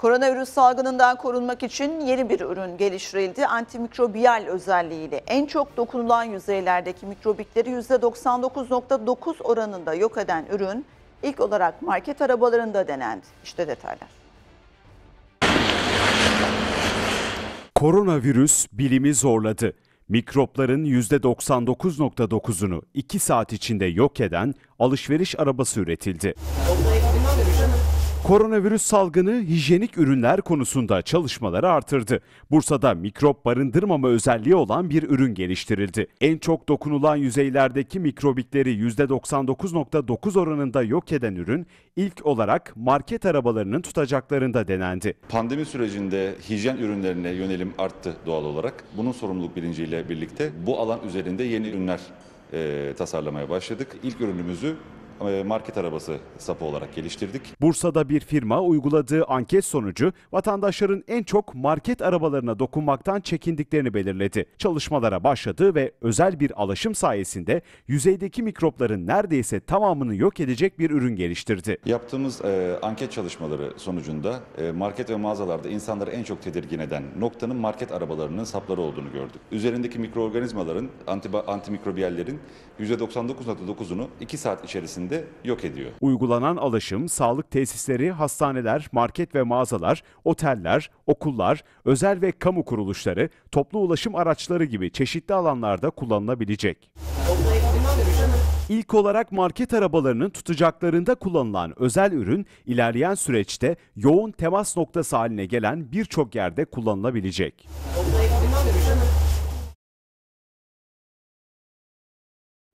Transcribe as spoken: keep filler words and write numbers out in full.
Koronavirüs salgınından korunmak için yeni bir ürün geliştirildi. Antimikrobiyal özelliğiyle en çok dokunulan yüzeylerdeki mikrobikleri yüzde doksan dokuz nokta dokuz oranında yok eden ürün ilk olarak market arabalarında denendi. İşte detaylar. Koronavirüs bilimi zorladı. Mikropların yüzde doksan dokuz nokta dokuzunu iki saat içinde yok eden alışveriş arabası üretildi. Koronavirüs salgını hijyenik ürünler konusunda çalışmaları artırdı. Bursa'da mikrop barındırmama özelliği olan bir ürün geliştirildi. En çok dokunulan yüzeylerdeki mikrobikleri yüzde doksan dokuz nokta dokuz oranında yok eden ürün ilk olarak market arabalarının tutacaklarında denendi. Pandemi sürecinde hijyen ürünlerine yönelim arttı doğal olarak. Bunun sorumluluk bilinciyle birlikte bu alan üzerinde yeni ürünler e, tasarlamaya başladık. İlk ürünümüzü market arabası sapı olarak geliştirdik. Bursa'da bir firma uyguladığı anket sonucu vatandaşların en çok market arabalarına dokunmaktan çekindiklerini belirledi. Çalışmalara başladı ve özel bir alaşım sayesinde yüzeydeki mikropların neredeyse tamamını yok edecek bir ürün geliştirdi. Yaptığımız e, anket çalışmaları sonucunda e, market ve mağazalarda insanları en çok tedirgin eden noktanın market arabalarının sapları olduğunu gördük. Üzerindeki mikroorganizmaların, antimikrobiyallerin yüzde doksan dokuz nokta dokuzunu iki saat içerisinde yok ediyor. Uygulanan alışım sağlık tesisleri, hastaneler, market ve mağazalar, oteller, okullar, özel ve kamu kuruluşları, toplu ulaşım araçları gibi çeşitli alanlarda kullanılabilecek. İlk olarak market arabalarının tutacaklarında kullanılan özel ürün ilerleyen süreçte yoğun temas noktası haline gelen birçok yerde kullanılabilecek.